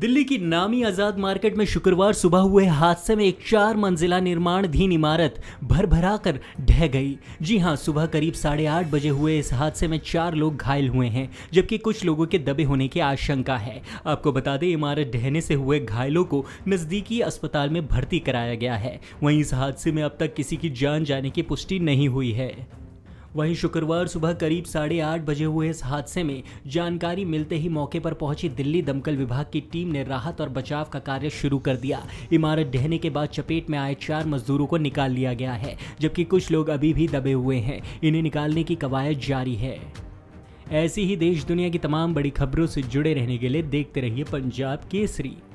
दिल्ली की नामी आजाद मार्केट में शुक्रवार सुबह हुए हादसे में एक 4 मंजिला निर्माणाधीन इमारत भरभरा कर ढह गई। जी हां, सुबह करीब 8:30 बजे हुए इस हादसे में 4 लोग घायल हुए हैं, जबकि कुछ लोगों के दबे होने की आशंका है। आपको बता दें, इमारत ढहने से हुए घायलों को नजदीकी अस्पताल में भर्ती कराया गया है। वहीं इस हादसे में अब तक किसी की जान जाने की पुष्टि नहीं हुई है। वहीं शुक्रवार सुबह करीब 8:30 बजे हुए इस हादसे में जानकारी मिलते ही मौके पर पहुंची दिल्ली दमकल विभाग की टीम ने राहत और बचाव का कार्य शुरू कर दिया। इमारत ढहने के बाद चपेट में आए 4 मजदूरों को निकाल लिया गया है, जबकि कुछ लोग अभी भी दबे हुए हैं। इन्हें निकालने की कवायद जारी है। ऐसी ही देश दुनिया की तमाम बड़ी खबरों से जुड़े रहने के लिए देखते रहिए पंजाब केसरी।